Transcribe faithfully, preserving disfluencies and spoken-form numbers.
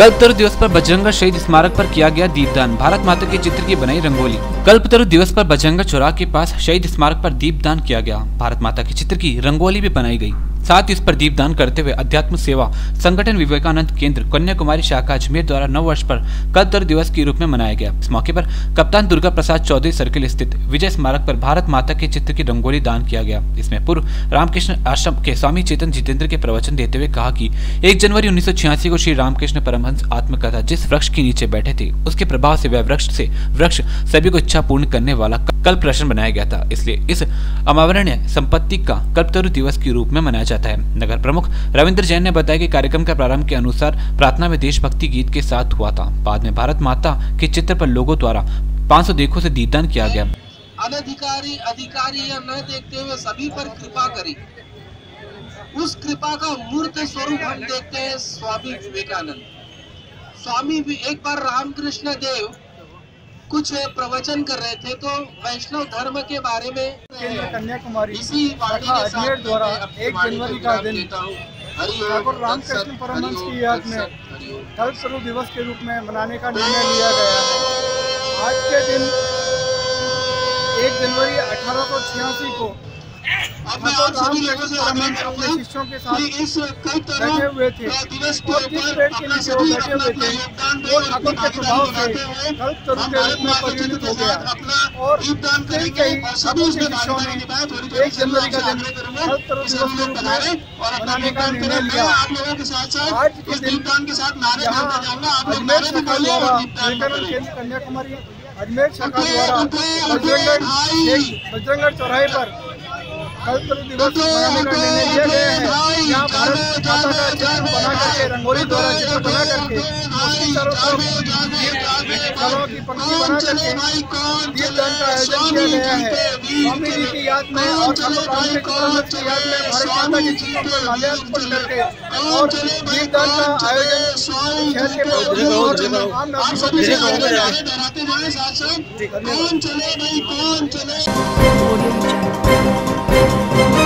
कल्पतरु दिवस पर बजरंगगढ़ शहीद स्मारक पर किया गया दीपदान, भारत माता के चित्र की बनाई रंगोली। कल्पतरु दिवस पर बजरंगगढ़ चौराहे के पास शहीद स्मारक पर दीपदान किया गया, भारत माता के चित्र की रंगोली भी बनाई गई। साथ ही इस पर दीपदान करते हुए अध्यात्म सेवा संगठन विवेकानंद केंद्र कन्याकुमारी शाखा अजमेर द्वारा नव वर्ष पर कल्पतरु दिवस के रूप में मनाया गया। इस मौके पर कप्तान दुर्गा प्रसाद चौधरी सर्किल स्थित विजय स्मारक पर भारत माता के चित्र की रंगोली दान किया गया। इसमें पूर्व रामकृष्ण आश्रम के स्वामी चेतन जितेंद्र के प्रवचन देते हुए कहा कि एक जनवरी उन्नीस सौ छियासी को श्री रामकृष्ण परमहंस आत्मकथा जिस वृक्ष के नीचे बैठे थे, उसके प्रभाव से वह वृक्ष से वृक्ष सभी को इच्छा पूर्ण करने वाला कल्प वृक्ष बनाया गया था। इसलिए इस अमावरणीय संपत्ति का कल्पतरु दिवस के रूप में मनाया जाता है। नगर प्रमुख रविंद्र जैन ने बताया कि कार्यक्रम का प्रारंभ के अनुसार प्रार्थना में देशभक्ति गीत के साथ हुआ था। बाद में भारत माता के चित्र पर लोगों द्वारा पाँच सौ देखों से दीपदान किया गया। अनधिकारी अधिकारी या न देखते हुए सभी पर कृपा करी, उस कृपा का मूर्त स्वरूप हम देखते हैं स्वामी विवेकानंद। स्वामी भी एक बार रामकृष्ण देव कुछ प्रवचन कर रहे थे तो वैष्णव धर्म के बारे में कन्याकुमारी इसी अजमेर द्वारा एक जनवरी का दिन ठाकुर रामकृष्ण परमहंस की याद में कल्पतरु दिवस के रूप में मनाने का निर्णय लिया गया है। आज के दिन एक जनवरी अठारह सौ छियासी को अपने शिष्यों के साथ बैठे हुए थे और जिस पेड़ के नीचे वो बैठे हुए थे वो ठाकुर के प्रभाव से कल्पतरु के रूप में परिणित हो गया और कई कई ठाकुर के शिष्यों ने एक जनवरी का दिन कल्पतरु दिवस के रूप में मनाने का निर्णय लिया। आज के दिन यहाँ अजमेर शाखा द्वारा विवेकानंद केंद्र कन्याकुमारी अजमेर शाखा द्वारा बजरंगगढ़ चौराहे पर कल्पतरु दिवस मनाने का निर्णय लिया गया है। यहाँ भारत माता का चित्र बना करके रंगोली द्वारा चित्र बना करके उसकी चारों तरफ फलों की पंक्ति बना करके दीपदान का आयोजन किया गया है। स्वामी जी की याद में और रामकृष्ण परमहंस की याद में भारत माता के चित्र पर माल्यार्पण करके और दीपदान का आयोजन शहर के प्रमुख आम नागरिकों के लिए किया गया है। कौन चले भाई कौन चले।